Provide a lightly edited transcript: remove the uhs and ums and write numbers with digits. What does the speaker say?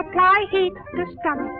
Apply heat to stomach.